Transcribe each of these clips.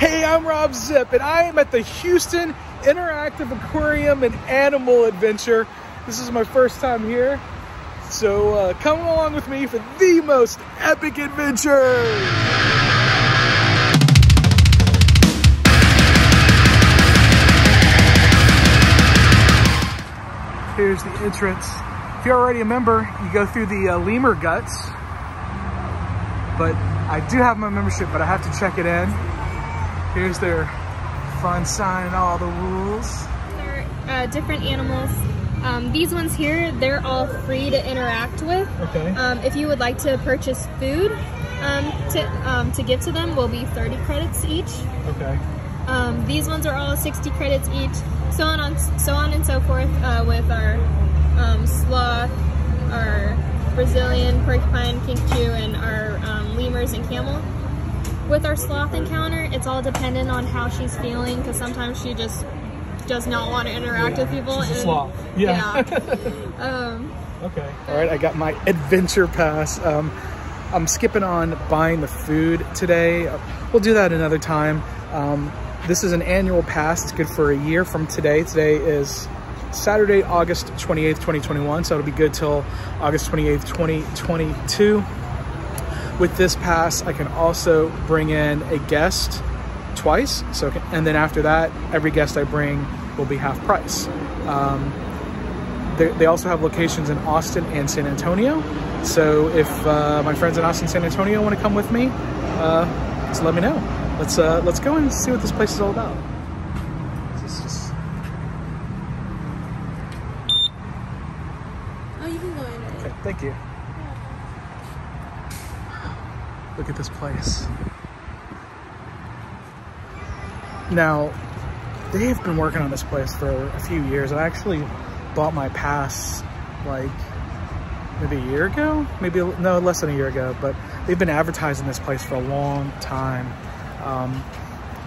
Hey, I'm Rob Zip, and I am at the Houston Interactive Aquarium and Animal Adventure. This is my first time here, so come along with me for the most epic adventure! Here's the entrance. If you're already a member, you go through the lemur guts. But I do have my membership, but I have to check it in. Here's their fun sign and all the rules. There are different animals. These ones here, they're all free to interact with. Okay. If you would like to purchase food to give to them, will be 30 credits each. Okay. These ones are all 60 credits each, so on and so forth, with our sloth, our Brazilian porcupine, kinkajou, and our lemurs and camel. With our sloth encounter, it's all dependent on how she's feeling, because sometimes she just does not want to interact with people. She's a sloth. Yeah. Okay. All right, I got my adventure pass. I'm skipping on buying the food today. We'll do that another time. This is an annual pass. It's good for a year from today. Today is Saturday, August 28th, 2021. So it'll be good till August 28th, 2022. With this pass, I can also bring in a guest twice. And then after that, every guest I bring will be half price. They also have locations in Austin and San Antonio. So if my friends in Austin, San Antonio want to come with me, just let me know. Let's go and see what this place is all about. Oh, you can go in. Okay, thank you. Yeah. Look at this place. Now, they have been working on this place for a few years. I actually bought my pass like maybe a year ago, maybe no, less than a year ago. But they've been advertising this place for a long time.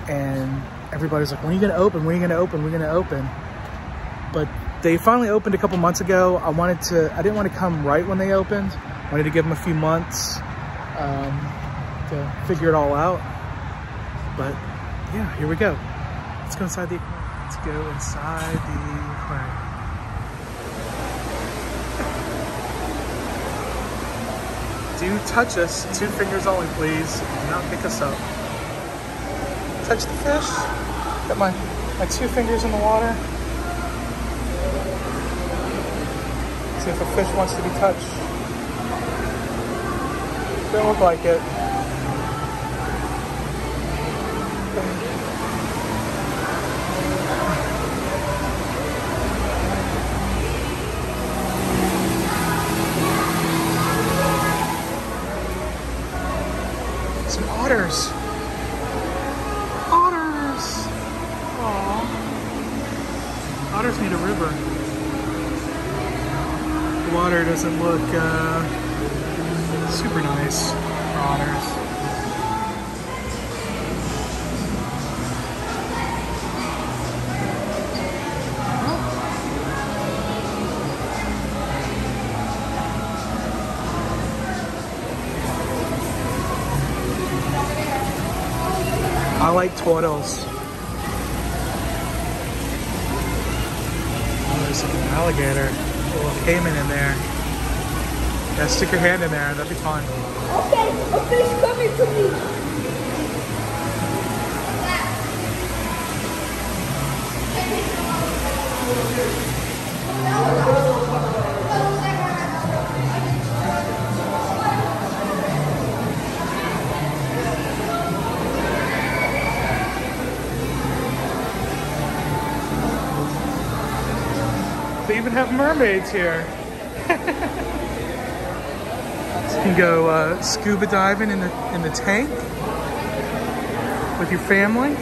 And everybody's like, when are you gonna open? When are you gonna open? We're gonna open. But they finally opened a couple months ago. I didn't want to come right when they opened. I wanted to give them a few months to figure it all out. But yeah, here we go. Let's go inside the aquarium. Do touch us, 2 fingers only, please. Do not pick us up. Touch the fish. Got my 2 fingers in the water. See if a fish wants to be touched. Don't look like it. Some otters. Otters need a river. The water doesn't look super nice for otters. I like turtles. An alligator, a little caiman in there. Yeah, stick your hand in there, that'd be fun. Okay, a fish coming to me. They even have mermaids here. So you can go scuba diving in the tank with your family.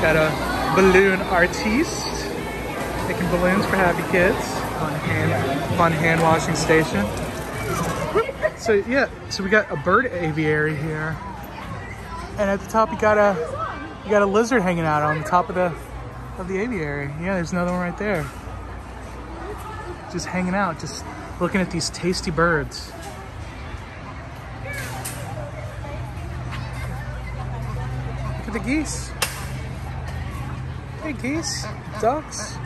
Got a balloon artiste. Making balloons for happy kids. Fun hand washing station. So yeah, so we got a bird aviary here. and at the top you got a lizard hanging out on the top of the aviary. Yeah, there's another one right there. Just hanging out, just looking at these tasty birds. Look at the geese. Hey, geese, ducks.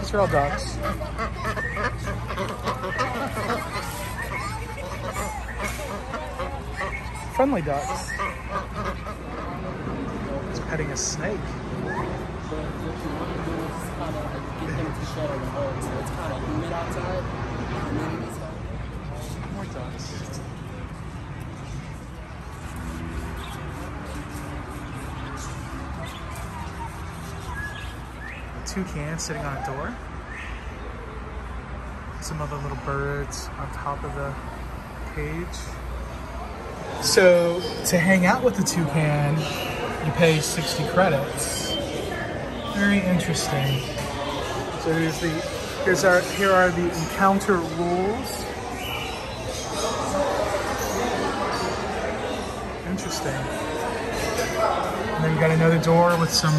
These are all ducks. Friendly ducks. He's petting a snake. More ducks. Toucan sitting on a door. Some other little birds on top of the cage. So to hang out with the toucan, you pay 60 credits. Very interesting. So here are the encounter rules. Interesting. And then you got another door with some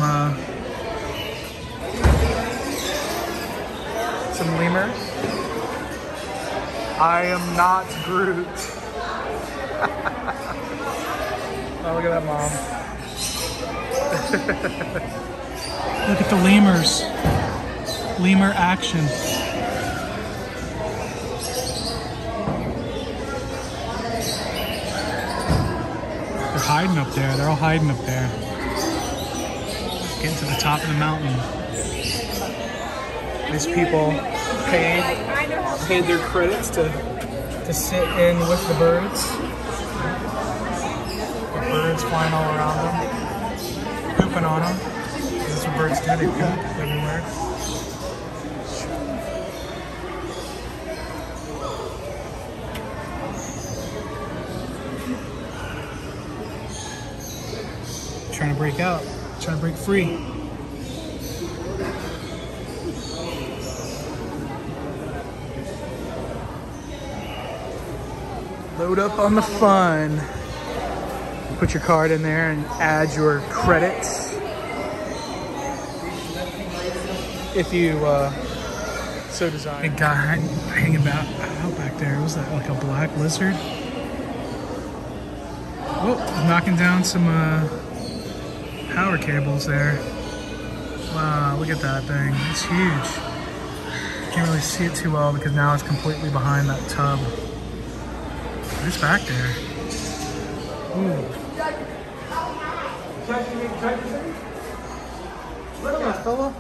lemurs. I am not Groot. Oh, look at that, Mom. Look at the lemurs. Lemur action. They're hiding up there. They're all hiding up there. Getting to the top of the mountain. These people paid their credits to sit in with the birds. The birds flying all around them, pooping on them. This is what birds do, they poop everywhere. Trying to break out, trying to break free. Load up on the fun. Put your card in there and add your credits. If you so desire. Big guy hanging out back there. Was that like a black lizard? Oh, knocking down some power cables there. Wow, look at that thing. It's huge. Can't really see it too well because now it's completely behind that tub. Who's back there? Look at that fella.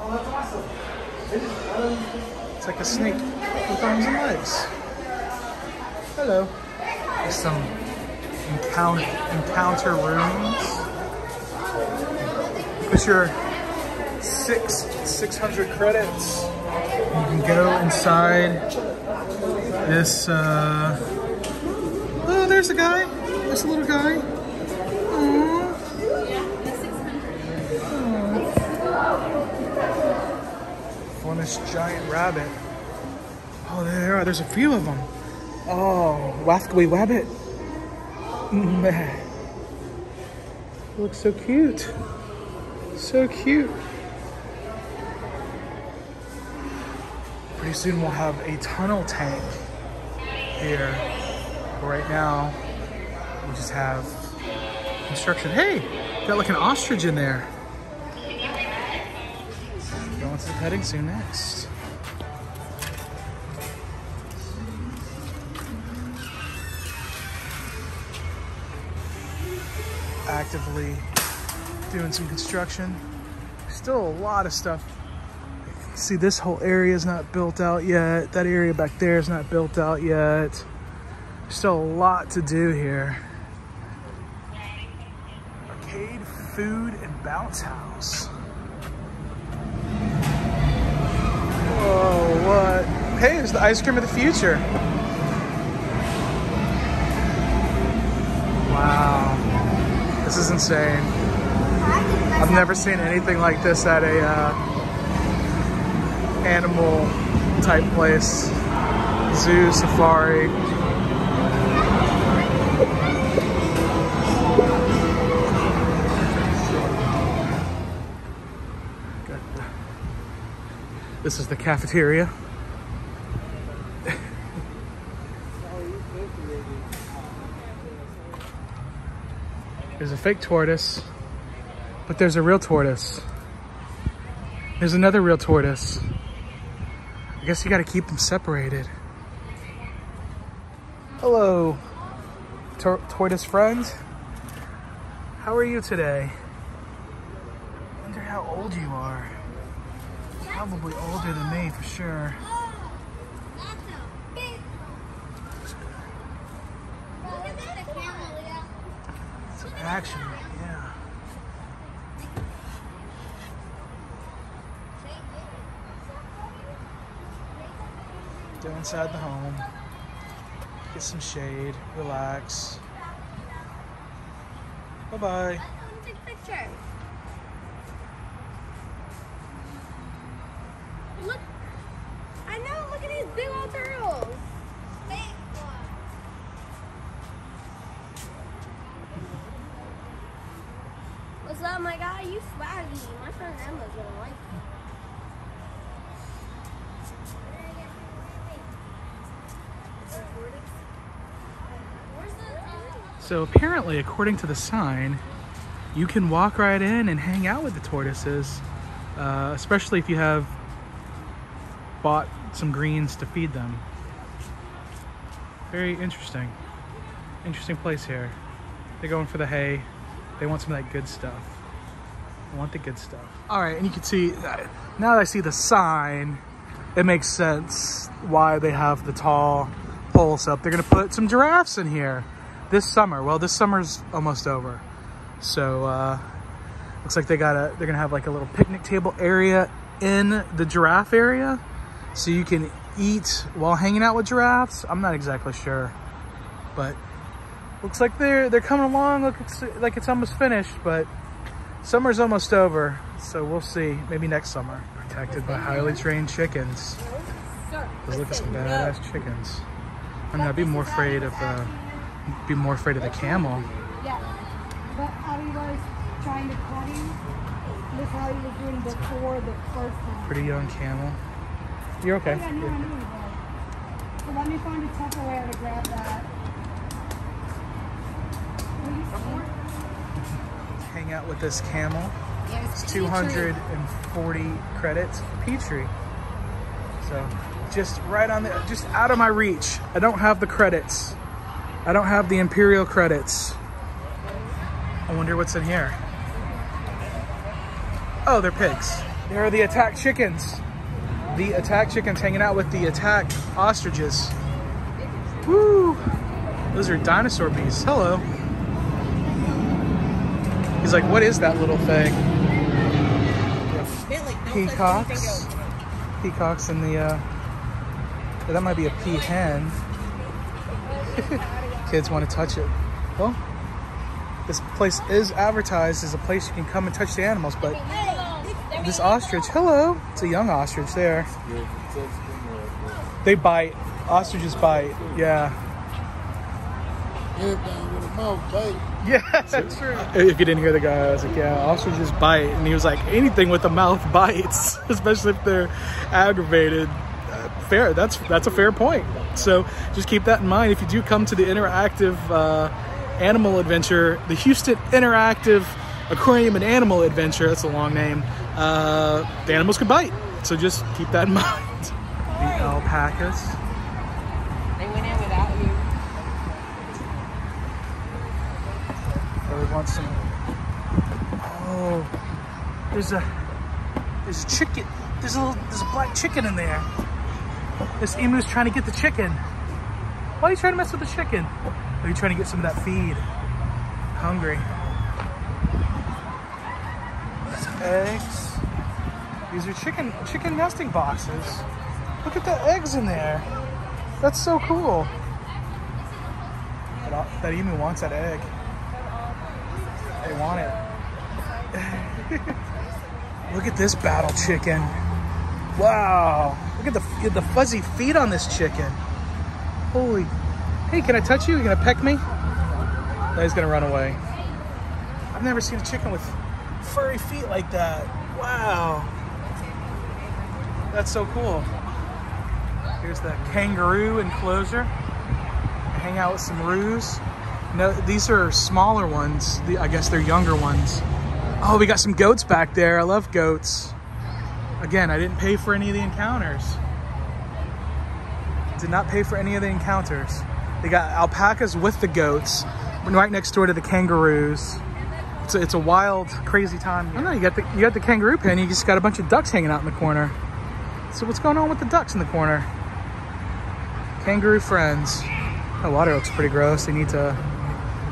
It's like a snake with arms and legs. Hello. There's some encounter rooms. Put your 600 credits. You can go inside this. Oh, there's a guy. There's a little guy. Aww. Aww. On this giant rabbit. Oh, there are. There's a few of them. Oh, Wathway Wabbit. Looks so cute. So cute. Pretty soon we'll have a tunnel tank here. Right now, we just have construction. Hey, got like an ostrich in there. Going to the petting zoo next. Actively doing some construction. Still a lot of stuff. See, this whole area is not built out yet. That area back there is not built out yet. Still a lot to do here. Arcade, food, and bounce house. Whoa, what? Hey, it's the ice cream of the future. Wow. This is insane. I've never seen anything like this at a animal type place. Zoo, safari. This is the cafeteria. There's a fake tortoise, but there's a real tortoise. There's another real tortoise. I guess you gotta keep them separated. Hello, tortoise friend. How are you today? I wonder how old you are. Probably older than me for sure. Some action, yeah. Go inside the home. Get some shade, relax. Bye-bye. Take pictures. Look, I know, look at these big old turtles. Big one. What's up, my guy? You swaggy. My friend Emma's gonna like you. So apparently, according to the sign, you can walk right in and hang out with the tortoises, especially if you have bought some greens to feed them. Very interesting. Interesting place here. They're going for the hay. They want some of that good stuff. I want the good stuff. All right, and you can see, now that I see the sign, it makes sense why they have the tall poles up. They're gonna put some giraffes in here. This summer, well, this summer's almost over, so looks like they're gonna have like a little picnic table area in the giraffe area, so you can eat while hanging out with giraffes. I'm not exactly sure, but looks like they're coming along. Looks like it's almost finished, but summer's almost over, so we'll see. Maybe next summer. Protected by highly trained chickens. Let's look at some badass chickens. I mean, I'd be more afraid of. Be more afraid of the camel. Yeah, but are you guys trying to cut him? Look how he was doing before the first time. Pretty young camel. You're okay. Oh, yeah, no, I knew you were. So let me find a Tupperware to grab that. Hang out with this camel. Yeah, it's 240 credits for Petrie. So just right on the, just out of my reach. I don't have the credits. I don't have the Imperial credits. I wonder what's in here. Oh, they're pigs. There are the attack chickens. The attack chickens hanging out with the attack ostriches. Woo! Those are dinosaur beasts. Hello. He's like, what is that little thing? Peacocks. Peacocks in the, that might be a peahen. Kids want to touch it. Well, this place is advertised as a place you can come and touch the animals, but this ostrich, hello, it's a young ostrich there. They bite. Ostriches bite. Yeah. Yeah, that's true. If you didn't hear the guy, I was like, yeah, ostriches bite. And he was like, anything with a mouth bites, especially if they're aggravated. Fair. That's a fair point. So just keep that in mind if you do come to the interactive animal adventure, the Houston Interactive Aquarium and Animal Adventure. That's a long name. The animals can bite, so just keep that in mind. The alpacas. They went in without you. Oh, we want some. Oh, there's a chicken. There's a black chicken in there. This emu's trying to get the chicken. Why are you trying to mess with the chicken? Are you trying to get some of that feed? Hungry. Some eggs. These are chicken nesting boxes. Look at the eggs in there. That's so cool. That emu wants that egg. They want it. Look at this battle chicken. Wow. Look at the fuzzy feet on this chicken. Holy. Hey, can I touch you? You gonna peck me? No, he's gonna run away. I've never seen a chicken with furry feet like that. Wow. That's so cool. Here's the kangaroo enclosure. Hang out with some roos. No, these are smaller ones. I guess they're younger ones. Oh, we got some goats back there. I love goats. Again, I didn't pay for any of the encounters. Did not pay for any of the encounters. They got alpacas with the goats, right next door to the kangaroos. It's a wild, crazy time here. I know, you got the kangaroo pen. You just got a bunch of ducks hanging out in the corner. So what's going on with the ducks in the corner? Kangaroo friends. The water looks pretty gross. They need to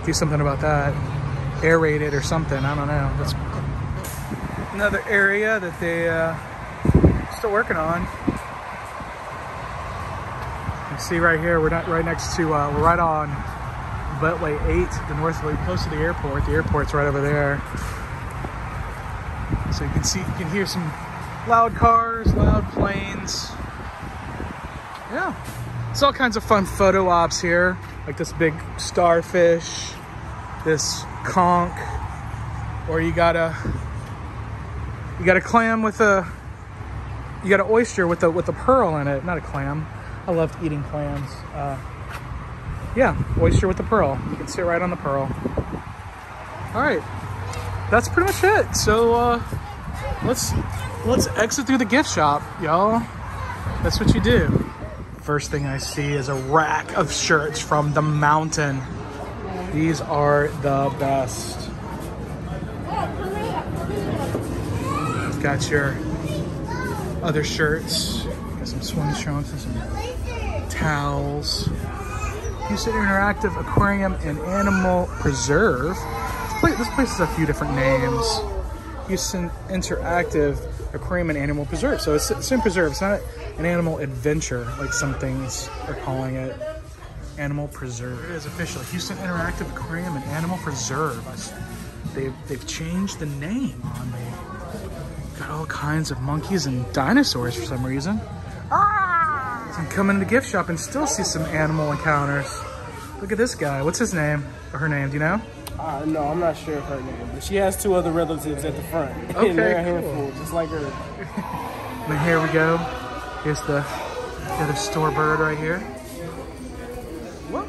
do something about that. Aerate it or something. I don't know. That's another area that they still working on. You see right here, we're not right next to, we're right on Beltway 8, the northway, close to the airport. The airport's right over there. So you can see, you can hear some loud cars, loud planes. Yeah. It's all kinds of fun photo ops here. Like this big starfish, this conch, or you got a clam with a, you got an oyster with a pearl in it, not a clam. I loved eating clams. Yeah, oyster with the pearl. You can sit right on the pearl. All right, that's pretty much it. So let's exit through the gift shop, y'all. That's what you do. First thing I see is a rack of shirts from the mountain. These are the best. Got your other shirts. Got some swim trunks and some towels. Houston Interactive Aquarium and Animal Preserve. This place has a few different names. Houston Interactive Aquarium and Animal Preserve. So it's in preserve. It's not an animal adventure like some things are calling it. Animal Preserve. Here it is officially. Houston Interactive Aquarium and Animal Preserve. They've changed the name on me. Got all kinds of monkeys and dinosaurs for some reason. And come into the gift shop and still see some animal encounters. Look at this guy. What's his name? Or her name, do you know? No, I'm not sure of her name, but she has two other relatives at the front. Okay, and they're a handful, just like her. And here we go. Here's the other store bird right here. Whoop.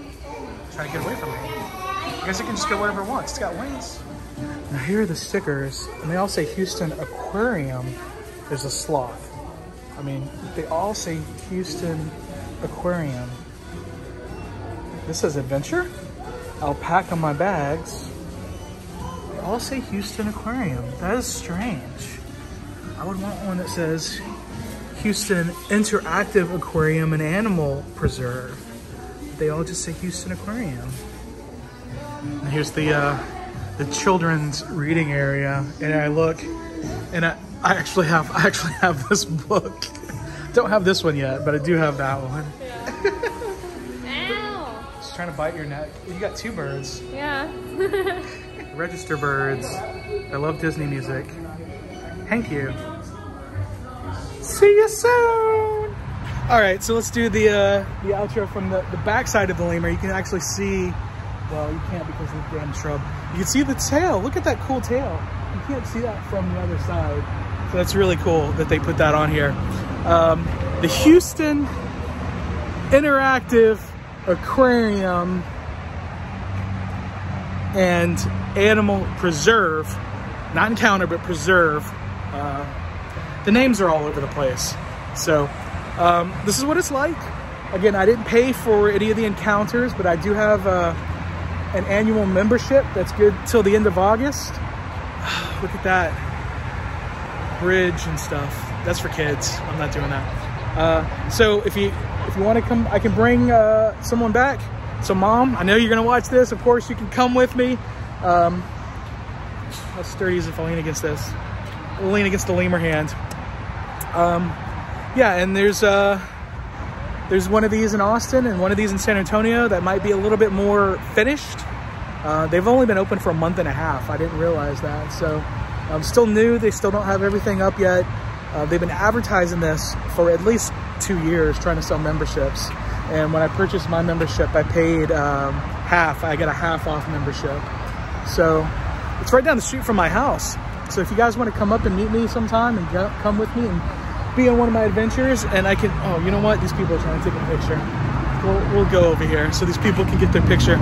Trying to get away from me. I guess it can just go wherever it wants. It's got wings. Now here are the stickers, and they all say Houston Aquarium. There's a sloth. I mean, they all say Houston Aquarium. This says adventure. Alpaca my bags. They all say Houston Aquarium. That is strange. I would want one that says Houston Interactive Aquarium and Animal Preserve. They all just say Houston Aquarium. And here's the children's reading area. And I look and I actually have this book. Don't have this one yet, but I do have that one. Yeah. Ow. Just trying to bite your neck. You got two birds. Yeah. Register birds. I love Disney music. Thank you. See you soon. All right, so let's do the outro from the backside of the lemur. You can actually see, well, you can't because of the damn shrub. You can see the tail. Look at that cool tail. You can't see that from the other side. So that's really cool that they put that on here. The Houston Interactive Aquarium and Animal Preserve, not encounter, but preserve. The names are all over the place. So this is what it's like. Again, I didn't pay for any of the encounters, but I do have an annual membership that's good till the end of August. Look at that. Bridge and stuff. That's for kids. I'm not doing that. So if you want to come, I can bring someone back. So Mom, I know you're gonna watch this. Of course you can come with me. How sturdy is it if I lean against this? I'll lean against the lemur hand. Yeah, and there's one of these in Austin and one of these in San Antonio that might be a little bit more finished. They've only been open for a month and a half. I didn't realize that. So I'm still new. They still don't have everything up yet. They've been advertising this for at least 2 years, trying to sell memberships. And when I purchased my membership, I paid half. I got a half off membership. So it's right down the street from my house. So if you guys want to come up and meet me sometime and come with me and be on one of my adventures and I can, oh, you know what? These people are trying to take a picture. We'll go over here so these people can get their picture.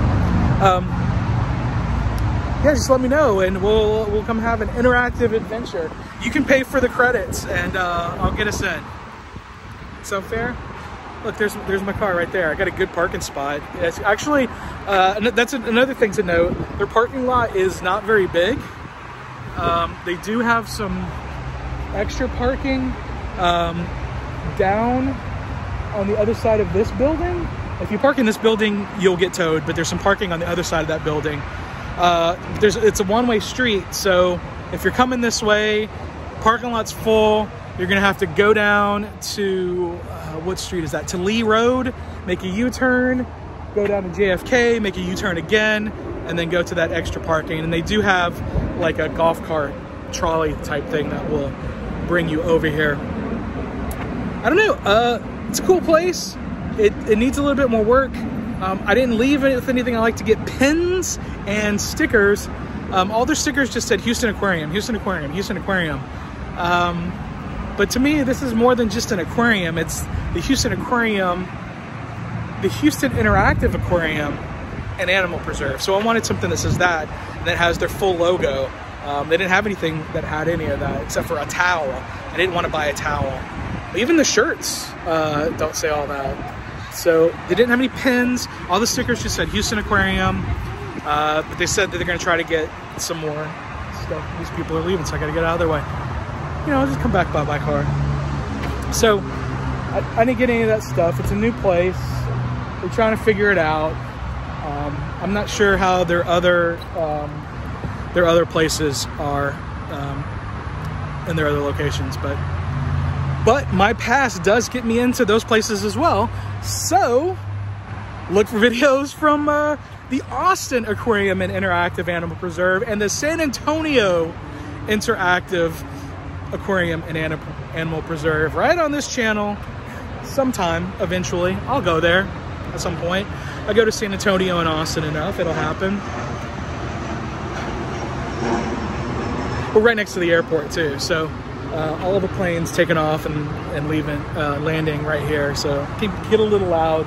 Yeah, just let me know and we'll come have an interactive adventure. You can pay for the credits and I'll get us in. So fair? Look, there's my car right there. I got a good parking spot. It's actually, that's another thing to note. Their parking lot is not very big. They do have some extra parking down on the other side of this building. If you park in this building, you'll get towed, but there's some parking on the other side of that building. It's a one-way street, so if you're coming this way, parking lot's full. You're gonna have to go down to, what street is that? To Lee Road, make a U-turn, go down to JFK, make a U-turn again, and then go to that extra parking. And they do have like a golf cart trolley type thing that will bring you over here. I don't know, it's a cool place. It needs a little bit more work. I didn't leave it with anything. I like to get pins and stickers. All their stickers just said Houston Aquarium, Houston Aquarium, Houston Aquarium. But to me, this is more than just an aquarium. It's the Houston Aquarium, the Houston Interactive Aquarium and Animal Preserve. So I wanted something that says that has their full logo. They didn't have anything that had any of that except for a towel. I didn't want to buy a towel. Even the shirts don't say all that. So they didn't have any pins. All the stickers just said Houston Aquarium. But they said that they're going to try to get some more stuff. These people are leaving, so I got to get out of their way. You know, I'll just come back by my car. So I didn't get any of that stuff. It's a new place. They're trying to figure it out. I'm not sure how their other places are and their other locations, but my past does get me into those places as well. So look for videos from the Austin Aquarium and Interactive Animal Preserve and the San Antonio Interactive Aquarium and Animal Preserve right on this channel sometime. Eventually I'll go there at some point. I go to San Antonio and Austin enough, it'll happen. We're right next to the airport too, so all of the planes taking off and leaving, landing right here, so it can get a little loud.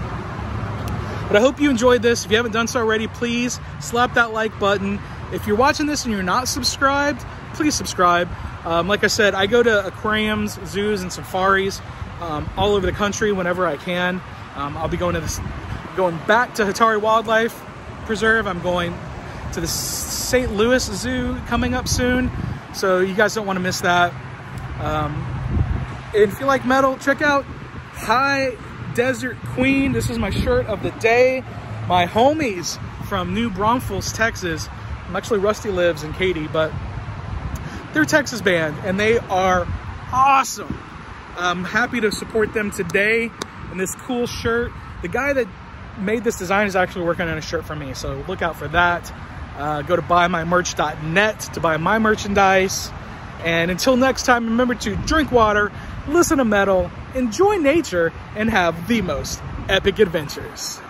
But I hope you enjoyed this. If you haven't done so already, please slap that like button. If you're watching this and you're not subscribed, please subscribe. Like I said, I go to aquariums, zoos, and safaris all over the country whenever I can. I'll be going back to Hatari Wildlife Preserve. I'm going to the St. Louis Zoo coming up soon, so you guys don't want to miss that. And if you like metal, check out High Desert Queen. This is my shirt of the day. My homies from New Braunfels, Texas. Actually, Rusty lives in Katy, but they're a Texas band and they are awesome. I'm happy to support them today in this cool shirt. The guy that made this design is actually working on a shirt for me, so look out for that. Go to buymymerch.net to buy my merchandise. And until next time, remember to drink water, listen to metal, enjoy nature, and have the most epic adventures.